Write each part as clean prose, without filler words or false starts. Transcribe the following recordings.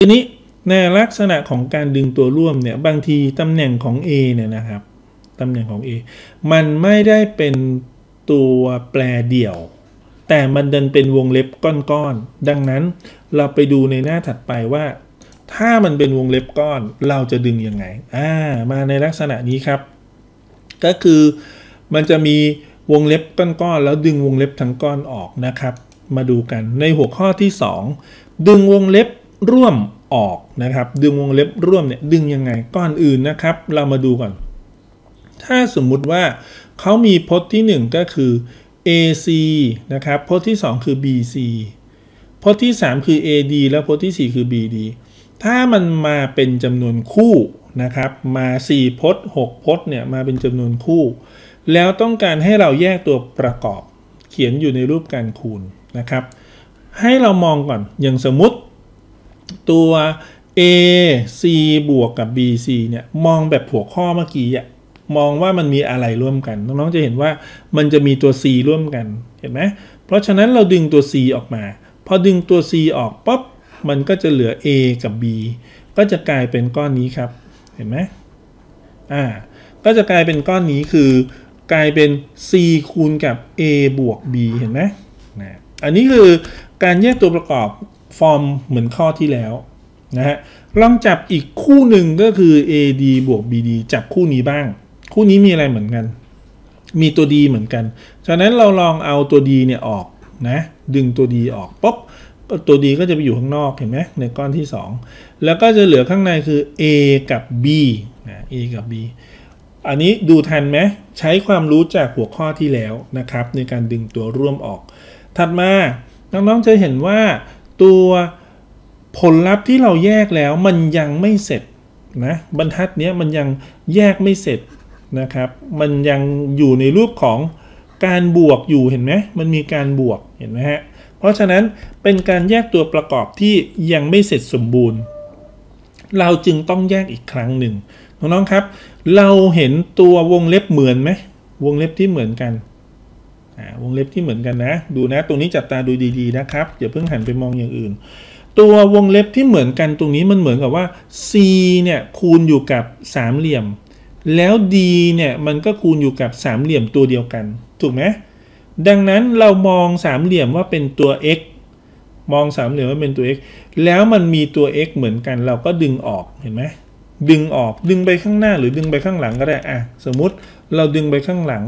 ทีนี้ในลักษณะของการดึงตัวร่วมเนี่ยบางทีตำแหน่งของ A เนี่ยนะครับตำแหน่งของ A มันไม่ได้เป็นตัวแปรเดี่ยวแต่มันดันเป็นวงเล็บก้อนๆดังนั้นเราไปดูในหน้าถัดไปว่าถ้ามันเป็นวงเล็บก้อนเราจะดึงยังไงมาในลักษณะนี้ครับก็คือมันจะมีวงเล็บก้อนๆแล้วดึงวงเล็บทั้งก้อนออกนะครับมาดูกันในหัวข้อที่2ดึงวงเล็บร่วมออกนะครับดึงวงเล็บร่วมเนี่ยดึงยังไงก้อนอื่นนะครับเรามาดูก่อนถ้าสมมุติว่าเขามีพจน์ที่1ก็คือ AC นะครับพจน์ที่2คือ BC พจน์ที่3คือ AD แล้วพจน์ที่4คือ BD ถ้ามันมาเป็นจำนวนคู่นะครับมา4พจน์6พจน์เนี่ยมาเป็นจำนวนคู่แล้วต้องการให้เราแยกตัวประกอบเขียนอยู่ในรูปการคูณนะครับให้เรามองก่อนอย่างสมมุติตัว AC บวกกับ BC เนี่ยมองแบบหัวข้อเมื่อกี้มองว่ามันมีอะไรร่วมกันน้องๆจะเห็นว่ามันจะมีตัว C ร่วมกันเห็นไหมเพราะฉะนั้นเราดึงตัว C ออกมาพอดึงตัว C ออกปุ๊บมันก็จะเหลือ A กับ B ก็จะกลายเป็นก้อนนี้ครับเห็นไหมก็จะกลายเป็นก้อนนี้คือกลายเป็น C คูณกับ A บวก B เห็นไหมอันนี้คือการแยกตัวประกอบฟอร์มเหมือนข้อที่แล้วนะฮะลองจับอีกคู่หนึ่งก็คือ AD บวก BD จับคู่นี้บ้างคู่นี้มีอะไรเหมือนกันมีตัว D เหมือนกันฉะนั้นเราลองเอาตัว D เนี่ยออกนะดึงตัว D ออกปุ๊บตัว D ก็จะไปอยู่ข้างนอกเห็นไหมในก้อนที่2แล้วก็จะเหลือข้างในคือ A กับ B นะ A กับ B อันนี้ดูทันไหมใช้ความรู้จากหัวข้อที่แล้วนะครับในการดึงตัวร่วมออกถัดมาน้องๆจะเห็นว่าตัวผลลัพธ์ที่เราแยกแล้วมันยังไม่เสร็จนะบรรทัดนี้มันยังแยกไม่เสร็จนะครับมันยังอยู่ในรูปของการบวกอยู่เห็นไหมมันมีการบวกเห็นไหมฮะเพราะฉะนั้นเป็นการแยกตัวประกอบที่ยังไม่เสร็จสมบูรณ์เราจึงต้องแยกอีกครั้งหนึ่งน้องๆครับเราเห็นตัววงเล็บเหมือนไหมวงเล็บที่เหมือนกันวงเล็บที่เหมือนกันนะดูนะตรงนี้จับตาดูดีๆนะครับอย่าเพิ่งหันไปมองอย่างอื่นตัววงเล็บที่เหมือนกันตรงนี้มันเหมือนกับว่า C เนี่ยคูณอยู่กับสามเหลี่ยมแล้ว D เนี่ยมันก็คูณอยู่กับสามเหลี่ยมตัวเดียวกันถูกไหมดังนั้นเรามองสามเหลี่ยมว่าเป็นตัว x มองสามเหลี่ยมว่าเป็นตัว x แล้วมันมีตัว x เหมือนกันเราก็ดึงออกเห็นไหมดึงออกดึงไปข้างหน้าหรือดึงไปข้างหลังก็ได้สมมุติเราดึงไปข้างหลัง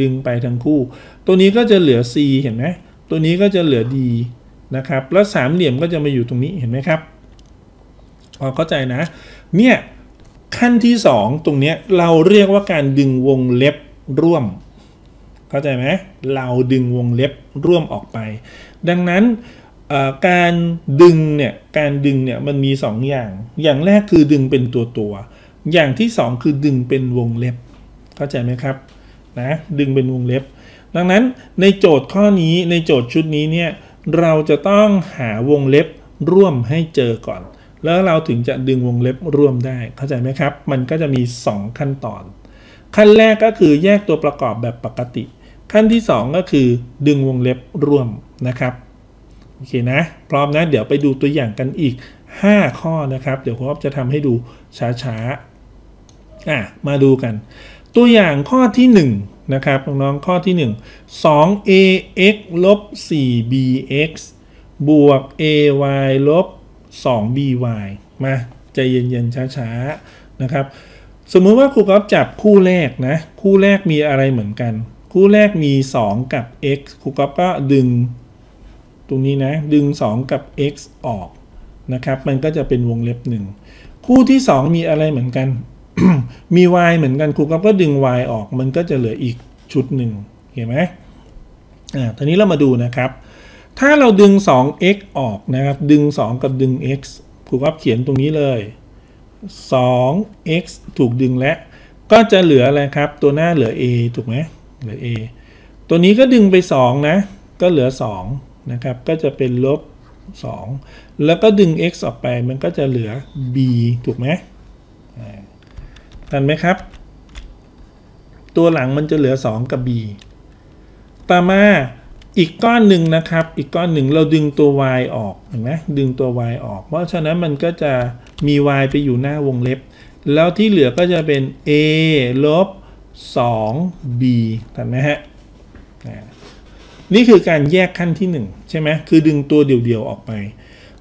ดึงไปทั้งคู่ตัวนี้ก็จะเหลือ C เห็นไหมตัวนี้ก็จะเหลือ D นะครับแล้วสามเหลี่ยมก็จะมาอยู่ตรงนี้เห็นไหมครับพอเข้าใจนะเนี่ยขั้นที่2ตรงนี้เราเรียกว่าการดึงวงเล็บร่วมเข้าใจไหมเราดึงวงเล็บร่วมออกไปดังนั้นการดึงเนี่ยมันมี2อย่างอย่างแรกคือดึงเป็นตัวอย่างที่2คือดึงเป็นวงเล็บเข้าใจไหมครับนะดึงเป็นวงเล็บดังนั้นในโจทย์ข้อนี้ในโจทย์ชุดนี้เนี่ยเราจะต้องหาวงเล็บร่วมให้เจอก่อนแล้วเราถึงจะดึงวงเล็บร่วมได้เข้าใจไหมครับมันก็จะมี2ขั้นตอนขั้นแรกก็คือแยกตัวประกอบแบบปกติขั้นที่2ก็คือดึงวงเล็บร่วมนะครับโอเคนะพร้อมนะเดี๋ยวไปดูตัวอย่างกันอีก5ข้อนะครับเดี๋ยวผมจะทำให้ดูช้าๆมาดูกันตัวอย่างข้อที่1นะครับน้องๆข้อที่1 2ax ลบ 4bx บวก ay ลบ 2by มาใจเย็นๆช้าๆนะครับสมมุติว่าครูก๊อฟจับคู่แรกนะคู่แรกมีอะไรเหมือนกันคู่แรกมี2กับ x ครูก๊อฟก็ดึงตรงนี้นะดึง2กับ x ออกนะครับมันก็จะเป็นวงเล็บ1คู่ที่2มีอะไรเหมือนกัน มี y เหมือนกันครูก๊อฟก็ดึง y ออกมันก็จะเหลืออีกชุดหนึ่งเห็นไหมทีนี้เรามาดูนะครับถ้าเราดึง 2x ออกนะครับดึง2กับดึง x ครูก๊อฟเขียนตรงนี้เลย 2x ถูกดึงและก็จะเหลืออะไรครับตัวหน้าเหลือ a ถูกไหมเหลือ a ตัวนี้ก็ดึงไป2นะก็เหลือ2นะครับก็จะเป็นลบ2แล้วก็ดึง x ออกไปมันก็จะเหลือ b ถูกไหมทันไหมครับตัวหลังมันจะเหลือ2กับ b ต่อมา อีกก้อนหนึ่งนะครับอีกก้อนหนึ่งเราดึงตัว y ออกเห็นไหมดึงตัว y ออกเพราะฉะนั้นมันก็จะมี y ไปอยู่หน้าวงเล็บแล้วที่เหลือก็จะเป็น a ลบ 2b ถูกไหมฮะนี่คือการแยกขั้นที่1ใช่ไหมคือดึงตัวเดี่ยวๆออกไป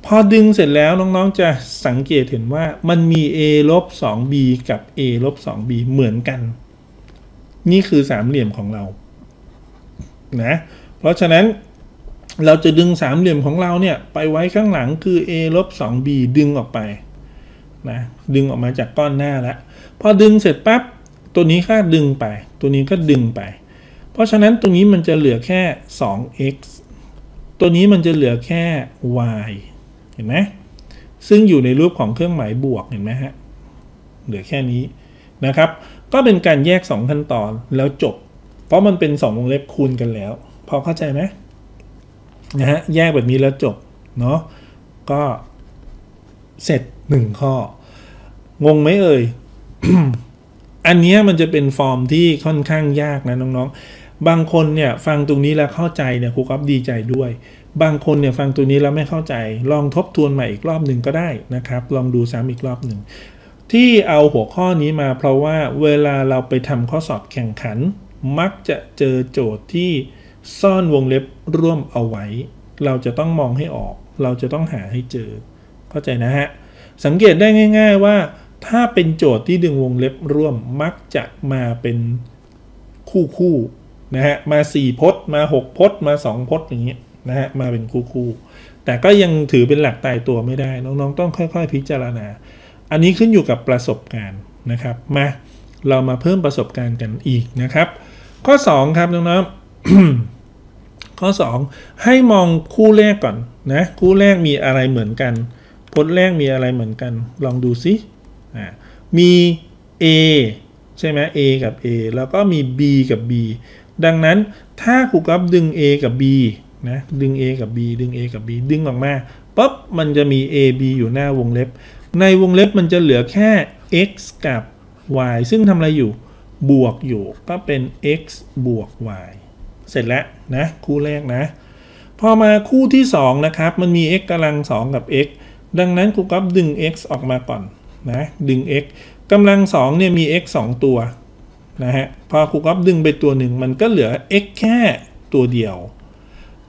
พอดึงเสร็จแล้วน้องๆจะสังเกตเห็นว่ามันมี a ลบ 2b กับ a ลบ 2b เหมือนกันนี่คือสามเหลี่ยมของเรานะเพราะฉะนั้นเราจะดึงสามเหลี่ยมของเราเนี่ยไปไว้ข้างหลังคือ a ลบ 2b ดึงออกไปนะดึงออกมาจากก้อนหน้าแล้วพอดึงเสร็จปั๊บตัวนี้ก็ดึงไปตัวนี้ก็ดึงไปเพราะฉะนั้นตรงนี้มันจะเหลือแค่ 2x ตัวนี้มันจะเหลือแค่ y เห็นไหมซึ่งอยู่ในรูปของเครื่องหมายบวกเห็นไหมฮะเหลือแค่นี้นะครับก็เป็นการแยก2ขั้นตอนแล้วจบเพราะมันเป็น2วงเล็บคูณกันแล้วพอเข้าใจไหมนะฮะแยกแบบนี้แล้วจบเนาะก็เสร็จ1ข้องงไหมเอ่ย อันนี้มันจะเป็นฟอร์มที่ค่อนข้างยากนะน้องๆบางคนเนี่ยฟังตรงนี้แล้วเข้าใจเนี่ยครูก๊อฟดีใจด้วยบางคนเนี่ยฟังตรงนี้แล้วไม่เข้าใจลองทบทวนใหม่อีกรอบหนึ่งก็ได้นะครับลองดูซ้ำอีกรอบหนึ่งที่เอาหัวข้อนี้มาเพราะว่าเวลาเราไปทำข้อสอบแข่งขันมักจะเจอโจทย์ที่ซ่อนวงเล็บร่วมเอาไว้เราจะต้องมองให้ออกเราจะต้องหาให้เจอเข้าใจนะฮะสังเกตได้ง่ายๆว่าถ้าเป็นโจทย์ที่ดึงวงเล็บร่วมมักจะมาเป็นคู่ๆนะฮะมา4พจน์มา6พจน์มา2พจน์อย่างเงี้ยนะฮะมาเป็นคู่ๆแต่ก็ยังถือเป็นหลักตายตัวไม่ได้น้องๆต้องค่อยๆพิจารณาอันนี้ขึ้นอยู่กับประสบการณ์นะครับมาเรามาเพิ่มประสบการณ์กันอีกนะครับข้อ2ครับน้องๆ ข้อ2ให้มองคู่แรกก่อนนะคู่แรกมีอะไรเหมือนกันพจน์แรกมีอะไรเหมือนกันลองดูซิมี A ใช่ไหม A กับ A แล้วก็มี B กับ B ดังนั้นถ้าครูก๊อฟดึง A กับ B นะดึง A กับ B ดึง A กับ B ดึงออกมาปุ๊บมันจะมี A B อยู่หน้าวงเล็บในวงเล็บมันจะเหลือแค่ x กับ y ซึ่งทำอะไรอยู่บวกอยู่ก็เป็น x บวก y เสร็จแล้วนะคู่แรกนะพอมาคู่ที่2นะครับมันมี x กำลัง2กับ x ดังนั้นครูก๊อฟดึง x ออกมาก่อนนะดึง x กำลัง2เนี่ยมี x 2ตัวนะฮะพอครูก๊อฟดึงไปตัวหนึ่งมันก็เหลือ x แค่ตัวเดียว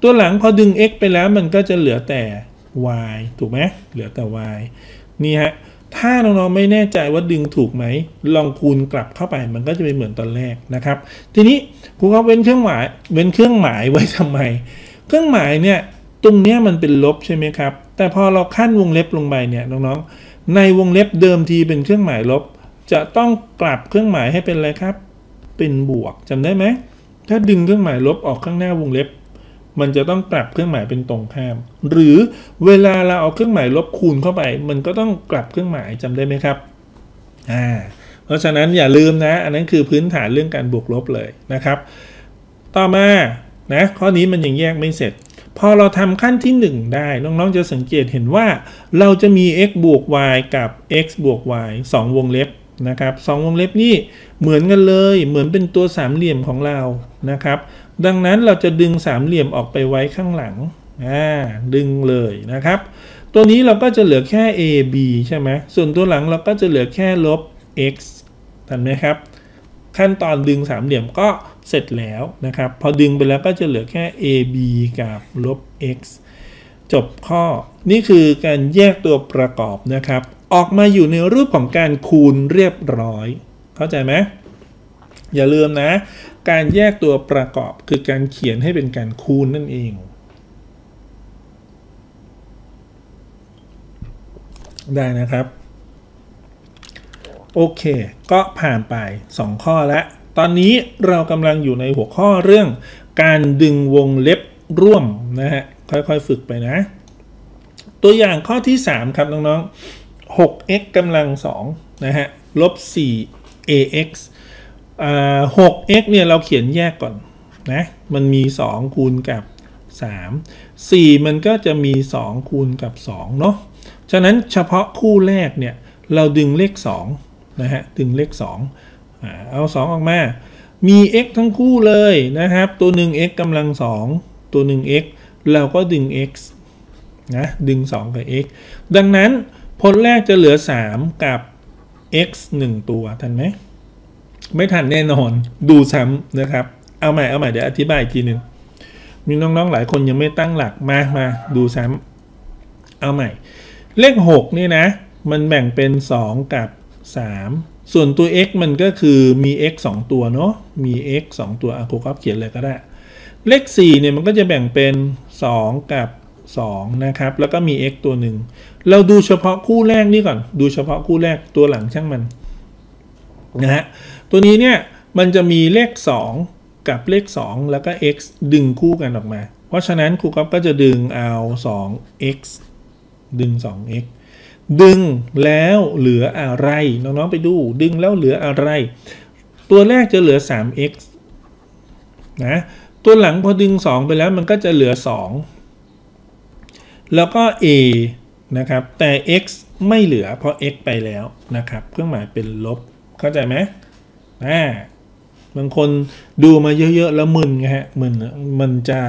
ตัวหลังพอดึง x ไปแล้วมันก็จะเหลือแต่ y ถูกไหมเหลือแต่ y นี่ฮะถ้าน้องๆไม่แน่ใจว่าดึงถูกไหมลองคูณกลับเข้าไปมันก็จะเป็นเหมือนตอนแรกนะครับทีนี้ครูก๊อฟเว้นเครื่องหมายไว้ทำไมเครื่องหมายเนี่ยตรงเนี้ยมันเป็นลบใช่ไหมครับแต่พอเราขั้นวงเล็บลงไปเนี่ยน้องๆในวงเล็บเดิมทีเป็นเครื่องหมายลบจะต้องกลับเครื่องหมายให้เป็นอะไรครับเป็นบวกจำได้ไหมถ้าดึงเครื่องหมายลบออกข้างหน้าวงเล็บมันจะต้องกลับเครื่องหมายเป็นตรงข้ามหรือเวลาเราเอาเครื่องหมายลบคูณเข้าไปมันก็ต้องกลับเครื่องหมายจำได้ไหมครับเพราะฉะนั้นอย่าลืมนะอันนั้นคือพื้นฐานเรื่องการบวกลบเลยนะครับต่อมานะข้อนี้มันยังแยกไม่เสร็จพอเราทำขั้นที่1ได้น้องๆจะสังเกตเห็นว่าเราจะมี x บวก y กับ x บวก y 2วงเล็บนะครับ2วงเล็บนี่เหมือนกันเลยเหมือนเป็นตัวสามเหลี่ยมของเรานะครับดังนั้นเราจะดึงสามเหลี่ยมออกไปไว้ข้างหลังดึงเลยนะครับตัวนี้เราก็จะเหลือแค่ a b ใช่ไหมส่วนตัวหลังเราก็จะเหลือแค่ลบ x ถูกไหมครับขั้นตอนดึงสามเหลี่ยมก็เสร็จแล้วนะครับพอดึงไปแล้วก็จะเหลือแค่ a b กับลบ x จบข้อนี่คือการแยกตัวประกอบนะครับออกมาอยู่ในรูปของการคูณเรียบร้อยเข้าใจไหมอย่าลืมนะการแยกตัวประกอบคือการเขียนให้เป็นการคูณนั่นเองได้นะครับโอเคก็ผ่านไป2ข้อแล้วตอนนี้เรากำลังอยู่ในหัวข้อเรื่องการดึงวงเล็บร่วมนะฮะค่อยๆฝึกไปนะตัวอย่างข้อที่3ครับน้องๆ 6x กำลัง2นะฮะลบ 4ax6x เนี่ยเราเขียนแยกก่อนนะมันมี2คูณกับ3 4มันก็จะมี2คูณกับ2เนาะฉะนั้นเฉพาะคู่แรกเนี่ยเราดึงเลข2นะฮะดึงเลข2เอา2ออกมามี x ทั้งคู่เลยนะครับตัวหนึ่ง x กำลัง2 ตัวหนึ่ง x เราก็ดึง x นะดึง2กับ x ดังนั้นพจน์แรกจะเหลือ3กับ x 1 ตัวทันไหมไม่ทันแน่นอนดูซ้ำนะครับเอาใหม่เดี๋ยวอธิบายอีกทีหนึ่งมีน้องๆหลายคนยังไม่ตั้งหลักมาดูซ้ำเอาใหม่เลข6นี่นะมันแบ่งเป็น2กับ3ส่วนตัว x มันก็คือมี x 2 ตัวเนาะมี x 2 ตัวครูก๊อฟเขียนเลยก็ได้เลข4เนี่ยมันก็จะแบ่งเป็น2กับ2นะครับแล้วก็มี x ตัวหนึ่งเราดูเฉพาะคู่แรกนี่ก่อนดูเฉพาะคู่แรกตัวหลังช่างมันนะฮะตัวนี้เนี่ยมันจะมีเลข2กับเลข2แล้วก็ x ดึงคู่กันออกมาเพราะฉะนั้นครูก๊อฟก็จะดึงเอา2 x ดึง2 x ดึงแล้วเหลืออะไรน้องๆไปดูดึงแล้วเหลืออะไรตัวแรกจะเหลือ3 x นะตัวหลังพอดึง2ไปแล้วมันก็จะเหลือ2แล้วก็ a นะครับแต่ x ไม่เหลือเพราะ x ไปแล้วนะครับเครื่องหมายเป็นลบเข้าใจไหมบางคนดูมาเยอะๆแล้วมึนไงฮะมันจะ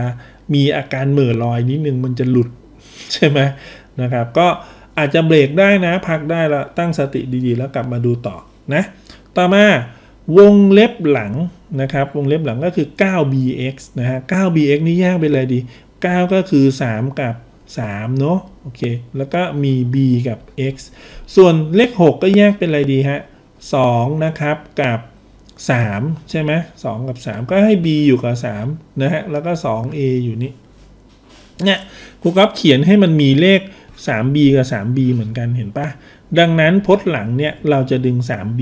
มีอาการเหม่อลอยนิดนึงมันจะหลุดใช่ไหมนะครับก็อาจจะเบรกได้นะพักได้แล้วตั้งสติดีๆแล้วกลับมาดูต่อนะต่อมาวงเล็บหลังนะครับวงเล็บหลังก็คือ 9bx นะฮะ 9bx นี่แยกเป็นอะไรดี9ก็คือ3กับ3เนาะโอเคแล้วก็มี b กับ x ส่วนเลข6ก็แยกเป็นอะไรดีฮะ2นะครับกับ3ใช่ไหม2กับ3ก็ให้ b อยู่กับ3นะฮะแล้วก็ 2a อยู่นี่เนี่ยครูก๊อฟเขียนให้มันมีเลข 3b กับ 3b เหมือนกันเห็นปะดังนั้นพจน์หลังเนี่ยเราจะดึง 3b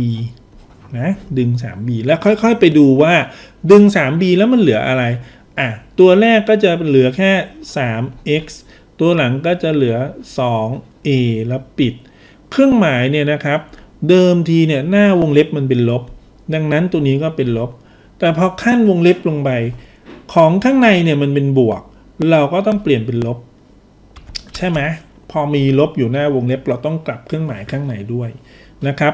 นะดึง 3b แล้วค่อยๆไปดูว่าดึง 3b แล้วมันเหลืออะไรตัวแรกก็จะเหลือแค่ 3x ตัวหลังก็จะเหลือ 2a แล้วปิดเครื่องหมายเนี่ยนะครับเดิมทีเนี่ยหน้าวงเล็บมันเป็นลบดังนั้นตัวนี้ก็เป็นลบแต่พอขั้นวงเล็บลงไปของข้างในเนี่ยมันเป็นบวกเราก็ต้องเปลี่ยนเป็นลบใช่ไหมพอมีลบอยู่หน้าวงเล็บเราต้องกลับเครื่องหมายข้างในด้วยนะครับ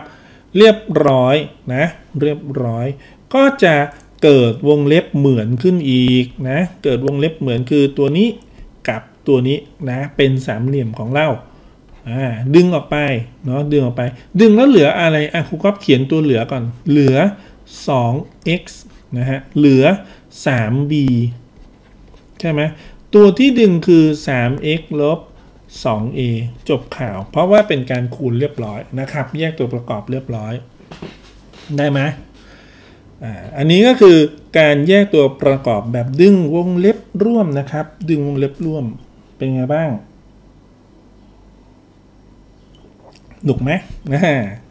เรียบร้อยนะเรียบร้อยก็จะเกิดวงเล็บเหมือนขึ้นอีกนะเกิดวงเล็บเหมือนคือตัวนี้กับตัวนี้นะเป็นสามเหลี่ยมของเราดึงออกไปเนาะดึงออกไปดึงแล้วเหลืออะไรครูก๊อฟเขียนตัวเหลือก่อนเหลือ 2x นะฮะเหลือ 3b ใช่ไหมตัวที่ดึงคือ 3x ลบ 2a จบข่าวเพราะว่าเป็นการคูณเรียบร้อยนะครับแยกตัวประกอบเรียบร้อยได้ไหมอันนี้ก็คือการแยกตัวประกอบแบบดึงวงเล็บร่วมนะครับดึงวงเล็บร่วมเป็นไงบ้างหนุกไหม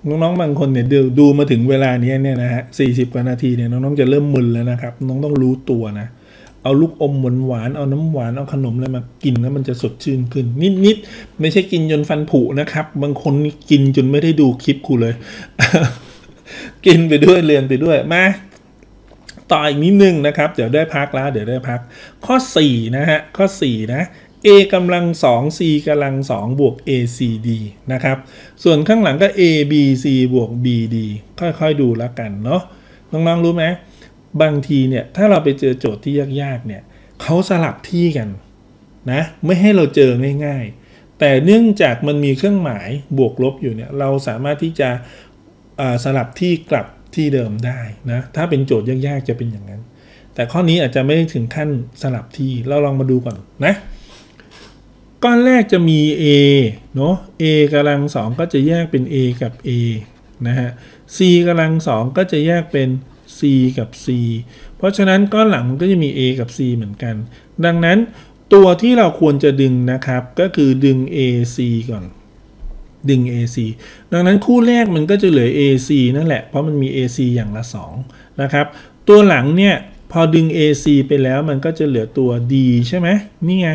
น้องๆบางคนเนี่ยดูมาถึงเวลานี้เนี่ยนะฮะ40 กว่านาทีเนี่ยน้องๆจะเริ่มมึนแล้วนะครับน้องต้องรู้ตัวนะเอาลูกอมหวานๆเอาน้ำหวานเอาขนมอะไรมากินแล้วมันจะสดชื่นขึ้นนิดๆไม่ใช่กินจนฟันผุนะครับบางคนกินจนไม่ได้ดูคลิปกูเลย กินไปด้วยเรียนไปด้วยมาต่ออีกนิดนึงนะครับเดี๋ยวได้พักแล้วเดี๋ยวได้พักข้อ4นะฮะข้อ4นะa กำลัง 2 c กำลัง 2 บวก acd นะครับส่วนข้างหลังก็ abc บวก bd ค่อยๆดูแล้วกันเนาะน้องๆรู้ไหมบางทีเนี่ยถ้าเราไปเจอโจทย์ที่ยากๆเนี่ยเขาสลับที่กันนะไม่ให้เราเจอง่ายๆแต่เนื่องจากมันมีเครื่องหมายบวกลบอยู่เนี่ยเราสามารถที่จะสลับที่กลับที่เดิมได้นะถ้าเป็นโจทย์ยากๆจะเป็นอย่างนั้นแต่ข้อนี้อาจจะไม่ถึงขั้นสลับที่เราลองมาดูก่อนนะก้อนแรกจะมี a เนาะ a กำลัง2ก็จะแยกเป็น a กับ a นะฮะ c กำลัง2ก็จะแยกเป็น c กับ c เพราะฉะนั้นก้อนหลังมันก็จะมี a กับ c เหมือนกันดังนั้นตัวที่เราควรจะดึงนะครับก็คือดึง a c ก่อนดึง a c ดังนั้นคู่แรกมันก็จะเหลือ a c นั่นแหละเพราะมันมี a c อย่างละ2นะครับตัวหลังเนี่ยพอดึง a c ไปแล้วมันก็จะเหลือตัว d ใช่ไหมนี่ไง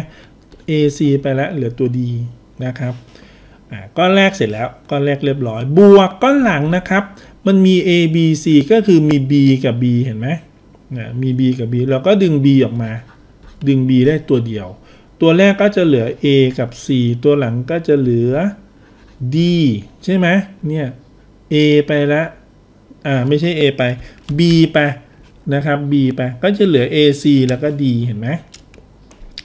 AC ไปแล้วเหลือตัว D นะครับก้อนแรกเสร็จแล้วก้อนแรกเรียบร้อยบวกก้อนหลังนะครับมันมี ABC ก็คือมี B กับ B เห็นไหมมี B กับ B เราก็ดึง B ออกมาดึง B ได้ตัวเดียวตัวแรกก็จะเหลือ A กับ C ตัวหลังก็จะเหลือ D ใช่ไหมเนี่ย A ไปแล้วไม่ใช่ A ไป B ไปนะครับ B ไปก็จะเหลือ AC แล้วก็ D เห็นไหม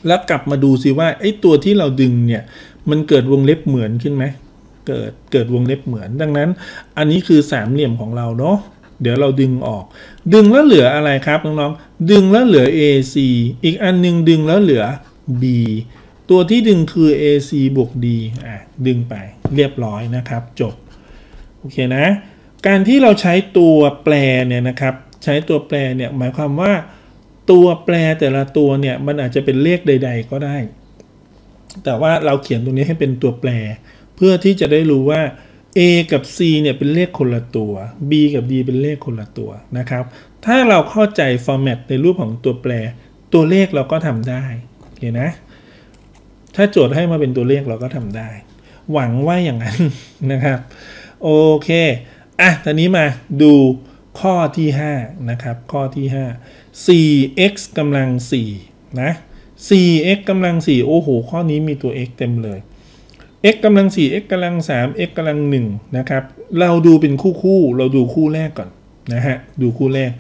แล้วกลับมาดูสิว่าไอ้ตัวที่เราดึงเนี่ยมันเกิดวงเล็บเหมือนขึ้นไหมเกิดวงเล็บเหมือนดังนั้นอันนี้คือสามเหลี่ยมของเราเนาะเดี๋ยวเราดึงออกดึงแล้วเหลืออะไรครับน้องๆดึงแล้วเหลือ AC อีกอันนึงดึงแล้วเหลือ B ตัวที่ดึงคือ AC บวก D ดึงไปเรียบร้อยนะครับจบโอเคนะการที่เราใช้ตัวแปรเนี่ยนะครับใช้ตัวแปรเนี่ยหมายความว่าตัวแปรแต่ละตัวเนี่ยมันอาจจะเป็นเลขใดๆก็ได้แต่ว่าเราเขียนตรงนี้ให้เป็นตัวแปรเพื่อที่จะได้รู้ว่า A กับ C เนี่ยเป็นเลขคนละตัว B กับ D เป็นเลขคนละตัวนะครับถ้าเราเข้าใจ format ในรูปของตัวแปรตัวเลขเราก็ทำได้โอเคนะถ้าโจทย์ให้มาเป็นตัวเลขเราก็ทำได้หวังว่าอย่างนั้นนะครับโอเคอ่ะตอนนี้มาดูข้อที่5นะครับข้อที่5 4x กำลัง4นะ 4x กำลัง4โอ้โหข้อนี้มีตัว x เต็มเลย x กำลัง4 x กำลัง3 x กำลัง1นะครับเราดูเป็นคู่เราดูคู่แรกก่อนนะฮะดูคู่แรก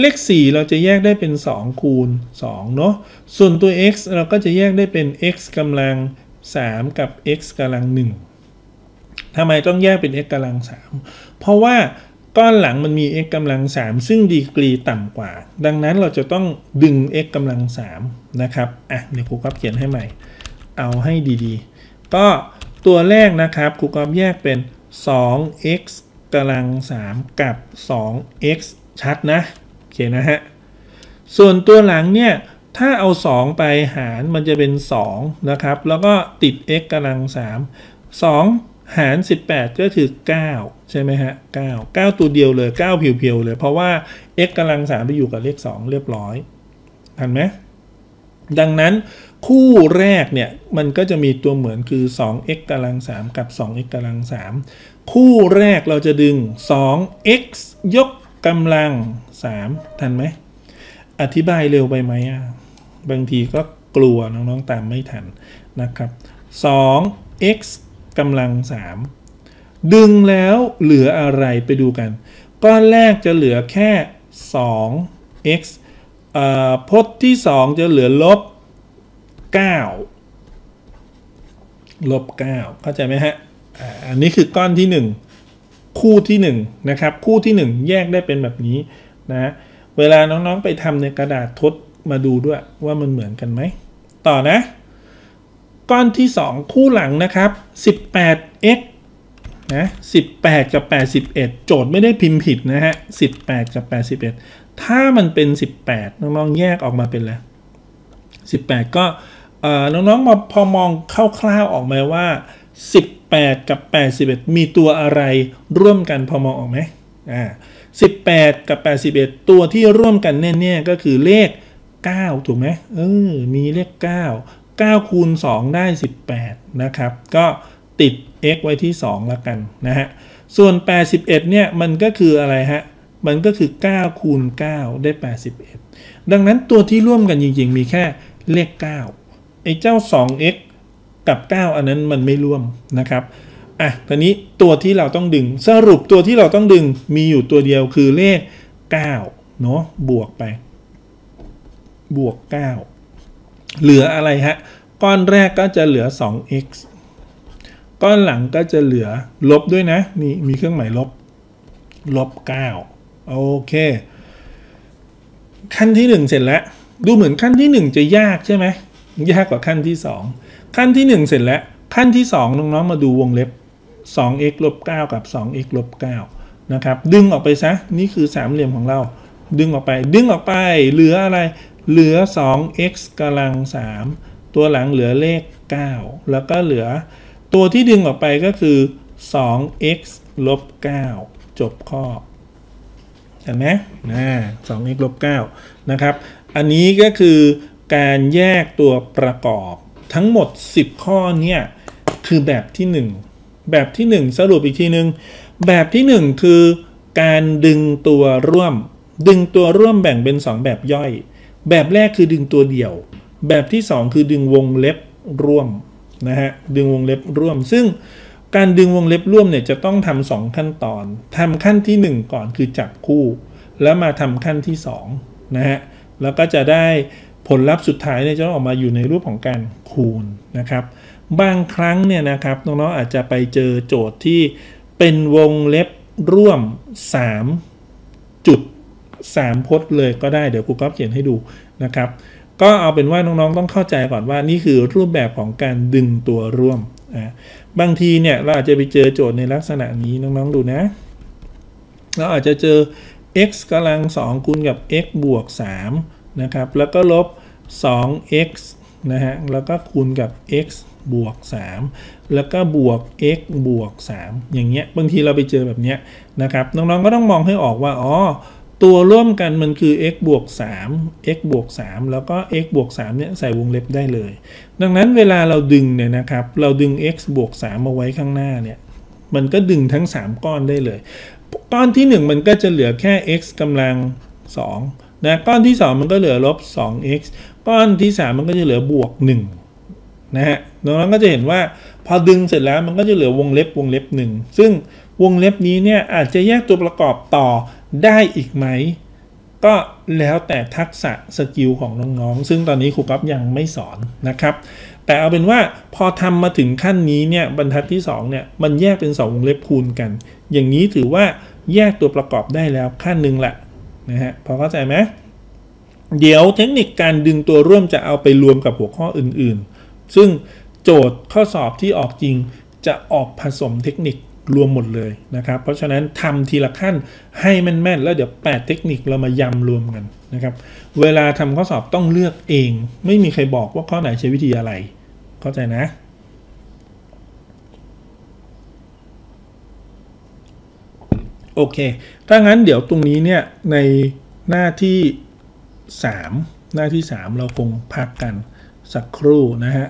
เลข4เราจะแยกได้เป็น2คูณ2เนาะส่วนตัว x เราก็จะแยกได้เป็น x กำลัง3กับ x กำลัง1ทำไมต้องแยกเป็น x กำลัง3เพราะว่าก้อนหลังมันมี x กำลัง3ซึ่งดีกรีต่ำกว่าดังนั้นเราจะต้องดึง x กำลัง3นะครับอ่ะเดี๋ยวครูก๊อฟเขียนให้ใหม่เอาให้ดีๆก็ตัวแรกนะครับครูก๊อฟแยกเป็น 2x กำลัง3กับ 2x ชัดนะโอเคนะฮะส่วนตัวหลังเนี่ยถ้าเอา2ไปหารมันจะเป็น2นะครับแล้วก็ติด x กำลัง3 2หาร18ก็คือ9ใช่ไหมฮะ9 9ตัวเดียวเลย9เพียวๆเลยเพราะว่า x กำลัง3ไปอยู่กับเลข2เรียบร้อยทันไหมดังนั้นคู่แรกเนี่ยมันก็จะมีตัวเหมือนคือ 2x กำลัง3กับ 2x กำลัง3คู่แรกเราจะดึง 2x ยกกำลัง3ทันไหมอธิบายเร็วไปไหมอ่ะบางทีก็กลัวน้องๆตามไม่ทันนะครับ 2xกำลัง3ดึงแล้วเหลืออะไรไปดูกันก้อนแรกจะเหลือแค่ 2x พจน์ที่2จะเหลือลบ9เข้าใจไหมฮะอันนี้คือก้อนที่1คู่ที่1นะครับคู่ที่1แยกได้เป็นแบบนี้นะเวลาน้องๆไปทำในกระดาษทดมาดูด้วยว่ามันเหมือนกันไหมต่อนะก้อนที่2คู่หลังนะครับ 18x นะ18กับ81โจทย์ไม่ได้พิมพ์ผิดนะฮะ18กับ81ถ้ามันเป็น18น้องๆแยกออกมาเป็นแล้ว18ก็น้องๆพอมองคร่าวๆออกไหมว่า18กับ81มีตัวอะไรร่วมกันพอมองออกไหม18กับ81ตัวที่ร่วมกันแน่ๆก็คือเลข9ถูกไหมมีเลข9คูณ2ได้18นะครับก็ติด x ไว้ที่2ละกันนะฮะส่วน81เนี่ยมันก็คืออะไรฮะมันก็คือ9คูณ9ได้81ดังนั้นตัวที่ร่วมกันจริงๆมีแค่เลข9ไอ้เจ้า 2x กับ9อันนั้นมันไม่ร่วมนะครับอ่ะตอนนี้ตัวที่เราต้องดึงสรุปตัวที่เราต้องดึงมีอยู่ตัวเดียวคือเลข9เนาะบวกไปบวก9เหลืออะไรฮะก้อนแรกก็จะเหลือ 2x ก้อนหลังก็จะเหลือลบด้วยนะนี่มีเครื่องหมายลบ9โอเคขั้นที่1เสร็จแล้วดูเหมือนขั้นที่1จะยากใช่ไหมยากกว่าขั้นที่2ขั้นที่1เสร็จแล้วขั้นที่2น้องๆมาดูวงเล็บ 2x ลบ9กับ 2x ลบ9นะครับดึงออกไปซะนี่คือสามเหลี่ยมของเราดึงออกไปเหลืออะไรเหลือ 2x กำลัง3ตัวหลังเหลือเลข9แล้วก็เหลือตัวที่ดึงออกไปก็คือ 2x ลบ9จบข้อเห็นไหม 2x ลบ9นะครับอันนี้ก็คือการแยกตัวประกอบทั้งหมด10ข้อเนี่ยคือแบบที่1สรุปอีกทีนึงแบบที่1คือการดึงตัวร่วมแบ่งเป็น2แบบย่อยแบบแรกคือดึงตัวเดี่ยวแบบที่2คือดึงวงเล็บร่วมนะฮะดึงวงเล็บร่วมซึ่งการดึงวงเล็บร่วมเนี่ยจะต้องทำ2ขั้นตอนทำขั้นที่1ก่อนคือจับคู่แล้วมาทำขั้นที่2นะฮะแล้วก็จะได้ ผลลัพธ์สุดท้ายเนี่ยจะออกมาอยู่ในรูปของการคูณนะครับบางครั้งเนี่ยนะครับน้องๆอาจจะไปเจอโจทย์ที่เป็นวงเล็บร่วม3จุด3พจน์เลยก็ได้เดี๋ยวครูก๊อฟเขียนให้ดูนะครับก็เอาเป็นว่าน้องๆต้องเข้าใจก่อนว่านี่คือรูปแบบของการดึงตัวร่วมบางทีเนี่ยเราอาจจะไปเจอโจทย์ในลักษณะนี้น้องๆดูนะเราอาจจะเจอ x กำลัง2คูณกับ x บวก3นะครับแล้วก็ลบ 2x นะฮะแล้วก็คูณกับ x บวก3แล้วก็บวก x บวก3อย่างเงี้ยบางทีเราไปเจอแบบเนี้ยนะครับน้องๆก็ต้องมองให้ออกว่าอ๋อตัวร่วมกันมันคือ x บวก3 x บวก3แล้วก็ x บวก3เนี่ยใส่วงเล็บได้เลยดังนั้นเวลาเราดึงเนี่ยนะครับเราดึง x บวก3มาไว้ข้างหน้าเนี่ยมันก็ดึงทั้ง3ก้อนได้เลยก้อนที่1มันก็จะเหลือแค่ x กำลัง2นะก้อนที่2มันก็เหลือลบ 2x ก้อนที่3มันก็จะเหลือบวก1นะฮะน้องๆก็จะเห็นว่าพอดึงเสร็จแล้วมันก็จะเหลือวงเล็บ1ซึ่งวงเล็บนี้เนี่ยอาจจะแยกตัวประกอบต่อได้อีกไหมก็แล้วแต่ทักษะสกิลของน้องๆซึ่งตอนนี้ครูก๊อฟยังไม่สอนนะครับแต่เอาเป็นว่าพอทำมาถึงขั้นนี้เนี่ยบรรทัดที่2เนี่ยมันแยกเป็น2วงเล็บคูณกันอย่างนี้ถือว่าแยกตัวประกอบได้แล้วขั้นหนึ่งละนะฮะพอเข้าใจไหมเดี๋ยวเทคนิคการดึงตัวร่วมจะเอาไปรวมกับหัวข้ออื่นๆซึ่งโจทย์ข้อสอบที่ออกจริงจะออกผสมเทคนิครวมหมดเลยนะครับเพราะฉะนั้นทำทีละขั้นให้มันแม่นแล้วเดี๋ยว8เทคนิคเรามายำรวมกันนะครับเวลาทำข้อสอบต้องเลือกเองไม่มีใครบอกว่าข้อไหนใช้วิธีอะไรเข้าใจนะโอเคถ้างั้นเดี๋ยวตรงนี้เนี่ยในหน้าที่3เราคงพักกันสักครู่นะฮะ